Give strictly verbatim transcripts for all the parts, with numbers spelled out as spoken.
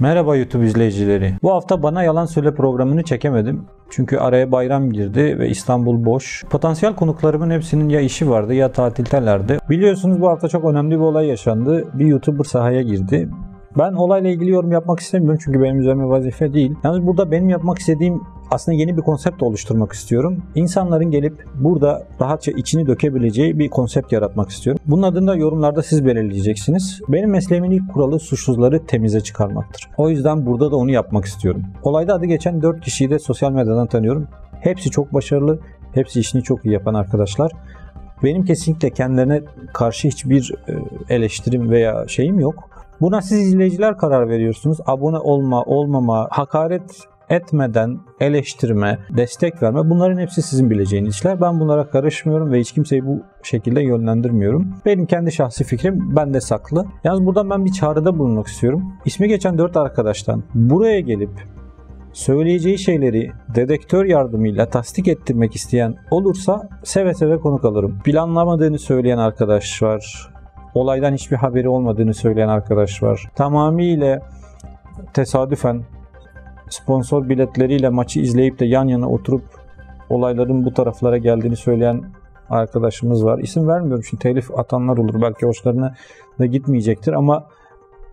Merhaba YouTube izleyicileri. Bu hafta Bana Yalan Söyle programını çekemedim. Çünkü araya bayram girdi ve İstanbul boş. Potansiyel konuklarımın hepsinin ya işi vardı ya tatildelerdi. Biliyorsunuz bu hafta çok önemli bir olay yaşandı. Bir YouTuber sahaya girdi. Ben olayla ilgili yorum yapmak istemiyorum çünkü benim üzerime vazife değil. Yalnız burada benim yapmak istediğim aslında yeni bir konsept oluşturmak istiyorum. İnsanların gelip burada rahatça içini dökebileceği bir konsept yaratmak istiyorum. Bunun adını da yorumlarda siz belirleyeceksiniz. Benim mesleğimin ilk kuralı suçsuzları temize çıkarmaktır. O yüzden burada da onu yapmak istiyorum. Olayda adı geçen dört kişiyi de sosyal medyadan tanıyorum. Hepsi çok başarılı, hepsi işini çok iyi yapan arkadaşlar. Benim kesinlikle kendilerine karşı hiçbir eleştirim veya şeyim yok. Buna siz izleyiciler karar veriyorsunuz. Abone olma, olmama, hakaret etmeden eleştirme, destek verme, bunların hepsi sizin bileceğiniz işler. Ben bunlara karışmıyorum ve hiç kimseyi bu şekilde yönlendirmiyorum. Benim kendi şahsi fikrim bende saklı. Yalnız buradan ben bir çağrıda bulunmak istiyorum. İsmi geçen dört arkadaştan buraya gelip söyleyeceği şeyleri dedektör yardımıyla tasdik ettirmek isteyen olursa seve seve konuk alırım. Planlamadığını söyleyen arkadaş var. Olaydan hiçbir haberi olmadığını söyleyen arkadaş var. Tamamıyla tesadüfen sponsor biletleriyle maçı izleyip de yan yana oturup olayların bu taraflara geldiğini söyleyen arkadaşımız var. İsim vermiyorum çünkü telif atanlar olur. Belki hoşlarına da gitmeyecektir ama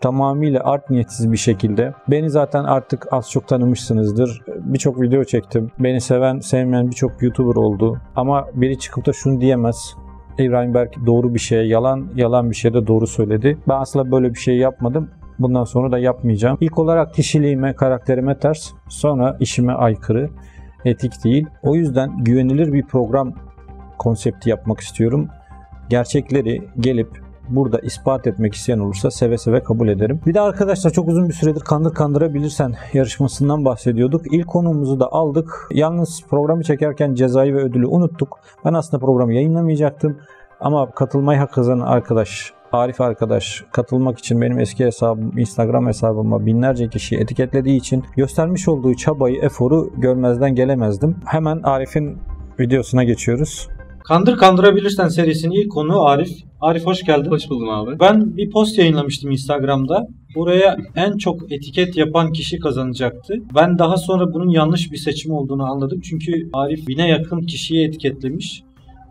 tamamıyla art niyetsiz bir şekilde. Beni zaten artık az çok tanımışsınızdır. Birçok video çektim. Beni seven, sevmeyen birçok YouTuber oldu. Ama biri çıkıp da şunu diyemez. İbrahim Berk doğru bir şeye yalan, yalan bir şeye de doğru söyledi. Ben asla böyle bir şey yapmadım. Bundan sonra da yapmayacağım. İlk olarak kişiliğime, karakterime ters, sonra işime aykırı, etik değil. O yüzden güvenilir bir program konsepti yapmak istiyorum. Gerçekleri gelip burada ispat etmek isteyen olursa seve seve kabul ederim. Bir de arkadaşlar çok uzun bir süredir Kandır Kandırabilirsen yarışmasından bahsediyorduk. İlk konuğumuzu da aldık. Yalnız programı çekerken cezayı ve ödülü unuttuk. Ben aslında programı yayınlamayacaktım. Ama katılmayı hak kazanan arkadaş, Arif arkadaş katılmak için benim eski hesabım, Instagram hesabıma binlerce kişi etiketlediği için göstermiş olduğu çabayı, eforu görmezden gelemezdim. Hemen Arif'in videosuna geçiyoruz. Kandır Kandırabilirsen serisinin ilk konuğu Arif. Arif hoş geldin. Hoş buldum abi. Ben bir post yayınlamıştım Instagram'da. Buraya en çok etiket yapan kişi kazanacaktı. Ben daha sonra bunun yanlış bir seçim olduğunu anladım. Çünkü Arif bine yakın kişiyi etiketlemiş.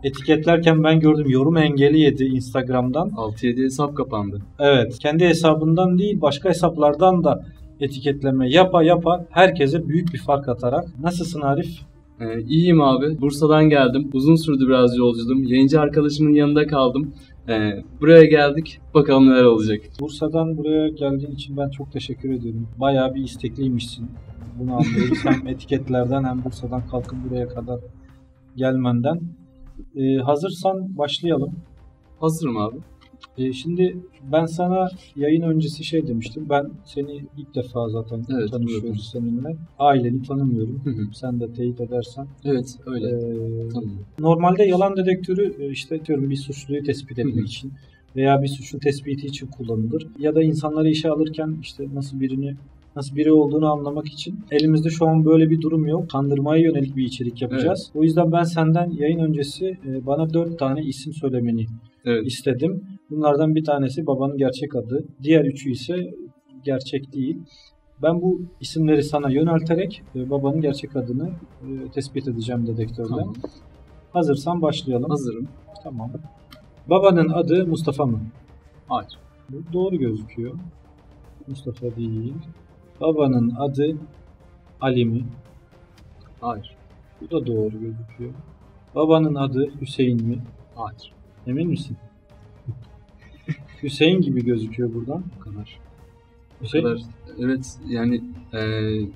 Etiketlerken ben gördüm, yorum engeli yedi Instagram'dan. altı yedi hesap kapandı. Evet. Kendi hesabından değil başka hesaplardan da etiketleme yapa yapa herkese büyük bir fark atarak. Nasılsın Arif? Ee, iyiyim abi. Bursa'dan geldim. Uzun sürdü biraz yolculuğum. Yayıncı arkadaşımın yanında kaldım. Ee, buraya geldik. Bakalım neler olacak. Bursa'dan buraya geldiğin için ben çok teşekkür ediyorum. Bayağı bir istekliymişsin. Bunu anlıyoruz. Hem etiketlerden hem Bursa'dan kalkıp buraya kadar gelmenden. Ee, hazırsan başlayalım. Hazırım abi. Ee, şimdi ben sana yayın öncesi şey demiştim. Ben seni ilk defa zaten evet, tanışıyoruz seninle. Aileni tanımıyorum. Hı hı. Sen de teyit edersen. Evet öyle. Ee, Tanıyorum. Normalde yalan dedektörü işte diyorum bir suçluyu tespit etmek hı hı. için veya bir suçlu tespiti için kullanılır. Ya da insanları işe alırken işte nasıl birini nasıl biri olduğunu anlamak için. Elimizde şu an böyle bir durum yok. Kandırmaya yönelik bir içerik yapacağız. Evet. O yüzden ben senden yayın öncesi bana dört tane isim söylemeni evet. istedim. Bunlardan bir tanesi babanın gerçek adı. Diğer üçü ise gerçek değil. Ben bu isimleri sana yönelterek babanın gerçek adını tespit edeceğim dedektörden. Tamam. Hazırsan başlayalım. Hazırım. Tamam. Babanın adı Mustafa mı? Hayır. Bu doğru gözüküyor. Mustafa değil. Babanın adı Ali mi? Hayır. Bu da doğru gözüküyor. Babanın adı Hüseyin mi? Hayır. Emin misin? Hüseyin gibi gözüküyor buradan. Bu kadar. Hüseyin? Bu kadar. Evet yani e,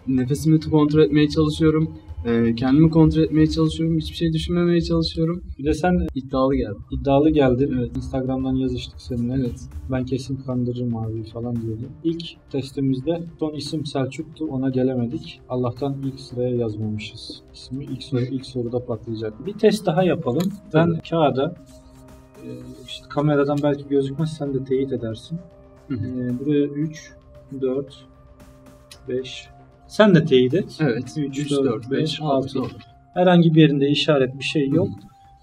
nefesimi kontrol etmeye çalışıyorum. E, kendimi kontrol etmeye çalışıyorum. Hiçbir şey düşünmemeye çalışıyorum. Bir de sen iddialı geldin. İddialı geldin. Evet. Instagram'dan yazıştık seninle. Evet. Ben kesin kandırırım abi falan diyordum. İlk testimizde son isim Selçuk'tu. Ona gelemedik. Allah'tan ilk sıraya yazmamışız. İsmi ilk, soru, ilk soruda patlayacak. Bir test daha yapalım. Ben evet. kağıda İşte kameradan belki gözükmez, sen de teyit edersin. Hı hı. Ee, buraya üç, dört, beş. Sen de teyit et. Evet. üç, dört, beş, altı. Herhangi bir yerinde işaret bir şey yok.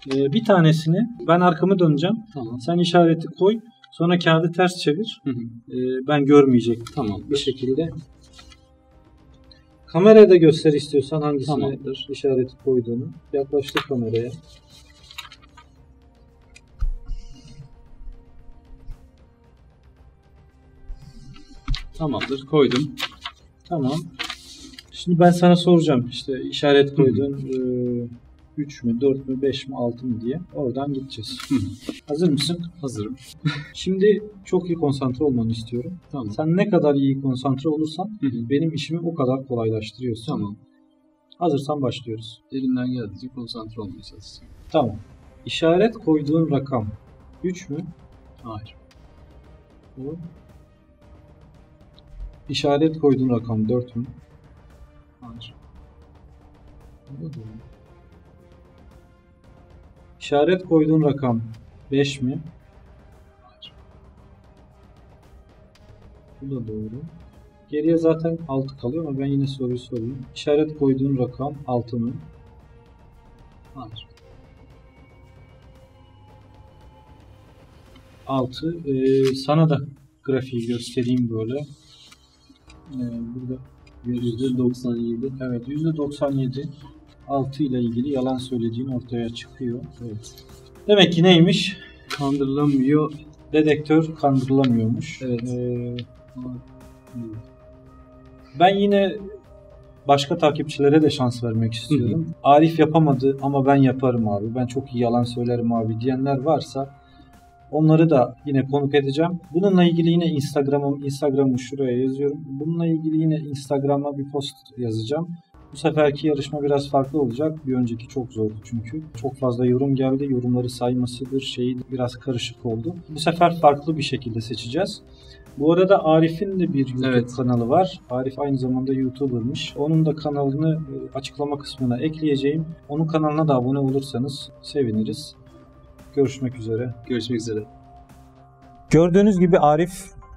Ee, bir tanesini ben arkamı döneceğim. Tamam. Sen işareti koy. Sonra kağıdı ters çevir. Hı hı. E, ben görmeyecek. Tamam. Bir şekilde. Kameraya da göster istiyorsan hangisine tamamdır işareti koyduğunu. Yaklaştık kameraya. Tamamdır. Koydum. Tamam. Şimdi ben sana soracağım işte işaret koyduğun üç mü, dört mü, beş mi, altı mı diye. Oradan gideceğiz. Hı hı. Hazır mısın? Hazırım. Şimdi çok iyi konsantre olmanı istiyorum. Tamam. Sen ne kadar iyi konsantre olursan hı hı. benim işimi o kadar kolaylaştırıyorsun. Tamam. Hazırsan başlıyoruz. Elimden geldiğince konsantre olmaya çalışacağım. Tamam. İşaret koyduğun rakam üç mü? Hayır. Bu. İşaret koyduğun rakam dört mü? Hayır. Bu da doğru. İşaret koyduğun rakam beş mi? Hayır. Bu da doğru. Geriye zaten altı kalıyor ama ben yine soruyu sorayım. İşaret koyduğun rakam altı mı? Hayır. altı. Ee, sana da grafiği göstereyim böyle. Ee, burada yüzde doksan yedi. Evet, yüzde doksan yedi. altı ile ilgili yalan söylediğin ortaya çıkıyor. Evet. Demek ki neymiş? Kandırılamıyor. Dedektör kandırılamıyormuş. Evet. Ee, ben yine başka takipçilere de şans vermek istiyorum. Hı hı. Arif yapamadı ama ben yaparım abi. Ben çok iyi yalan söylerim abi diyenler varsa onları da yine konuk edeceğim. Bununla ilgili yine Instagram'ım, Instagram'ı şuraya yazıyorum. Bununla ilgili yine Instagram'a bir post yazacağım. Bu seferki yarışma biraz farklı olacak. Bir önceki çok zordu çünkü. Çok fazla yorum geldi. Yorumları saymasıdır, şeyi biraz karışık oldu. Bu sefer farklı bir şekilde seçeceğiz. Bu arada Arif'in de bir YouTube evet. kanalı var. Arif aynı zamanda YouTuber'mış. Onun da kanalını açıklama kısmına ekleyeceğim. Onun kanalına da abone olursanız seviniriz. Görüşmek üzere. Görüşmek üzere. Gördüğünüz gibi Arif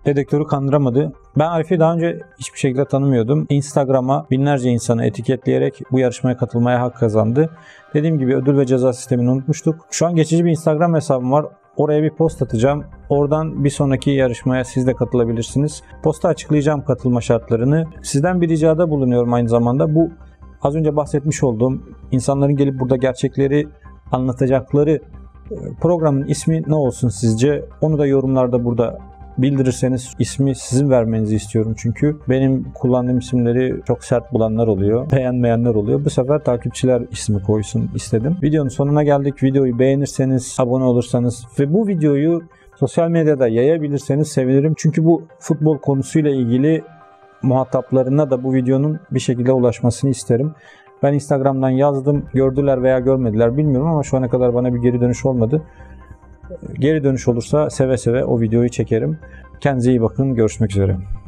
dedektörü kandıramadı. Ben Arif'i daha önce hiçbir şekilde tanımıyordum. Instagram'a binlerce insanı etiketleyerek bu yarışmaya katılmaya hak kazandı. Dediğim gibi ödül ve ceza sistemini unutmuştuk. Şu an geçici bir Instagram hesabım var. Oraya bir post atacağım. Oradan bir sonraki yarışmaya siz de katılabilirsiniz. Posta açıklayacağım katılma şartlarını. Sizden bir ricada bulunuyorum aynı zamanda. Bu az önce bahsetmiş olduğum insanların gelip burada gerçekleri anlatacakları programın ismi ne olsun sizce? Onu da yorumlarda burada bildirirseniz ismi sizin vermenizi istiyorum çünkü benim kullandığım isimleri çok sert bulanlar oluyor, beğenmeyenler oluyor. Bu sefer takipçiler ismi koysun istedim. Videonun sonuna geldik. Videoyu beğenirseniz, abone olursanız ve bu videoyu sosyal medyada yayabilirseniz sevinirim. Çünkü bu futbol konusuyla ilgili muhataplarına da bu videonun bir şekilde ulaşmasını isterim. Ben Instagram'dan yazdım. Gördüler veya görmediler bilmiyorum ama şu ana kadar bana bir geri dönüş olmadı. Geri dönüş olursa seve seve o videoyu çekerim. Kendinize iyi bakın. Görüşmek üzere.